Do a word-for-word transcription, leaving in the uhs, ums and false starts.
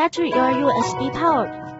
battery or U S B powered.